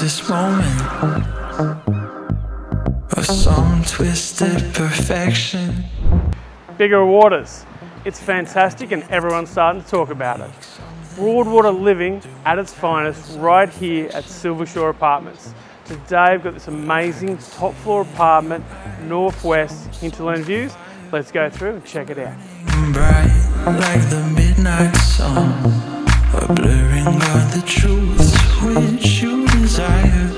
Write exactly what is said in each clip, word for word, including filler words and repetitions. has this moment of some twisted perfection. Biggera Waters. It's fantastic and everyone's starting to talk about it. Broadwater living at its finest right here at Silver Shore Apartments. Today we've got this amazing top floor apartment, northwest hinterland views. Let's go through and check it out. Bright like the midnight sun, a blurring of the truths which you desire,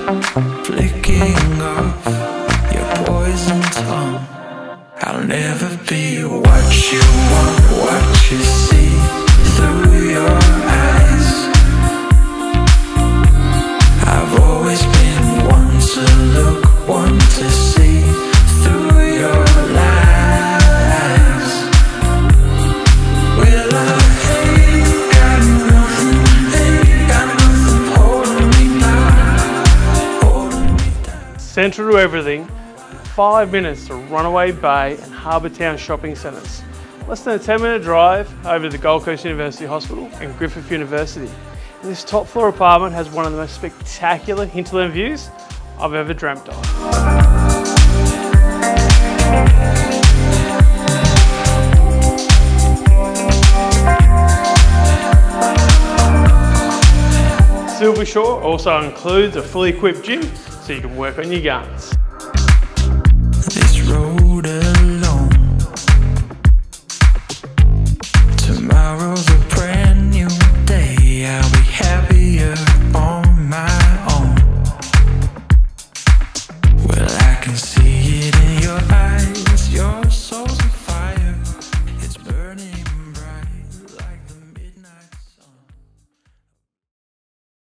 flicking off your poison tongue. I'll never be what you want, what you see through your eyes. I've always been one to look, one to see through your lies. Will I ain't got nothing, ain't got nothing holding me down, holding me down. Central to everything. Five minutes to Runaway Bay and Harbour Town shopping centres. Less than a ten minute drive over to the Gold Coast University Hospital and Griffith University. And this top floor apartment has one of the most spectacular hinterland views I've ever dreamt of. Silver Shore also includes a fully equipped gym so you can work on your guns.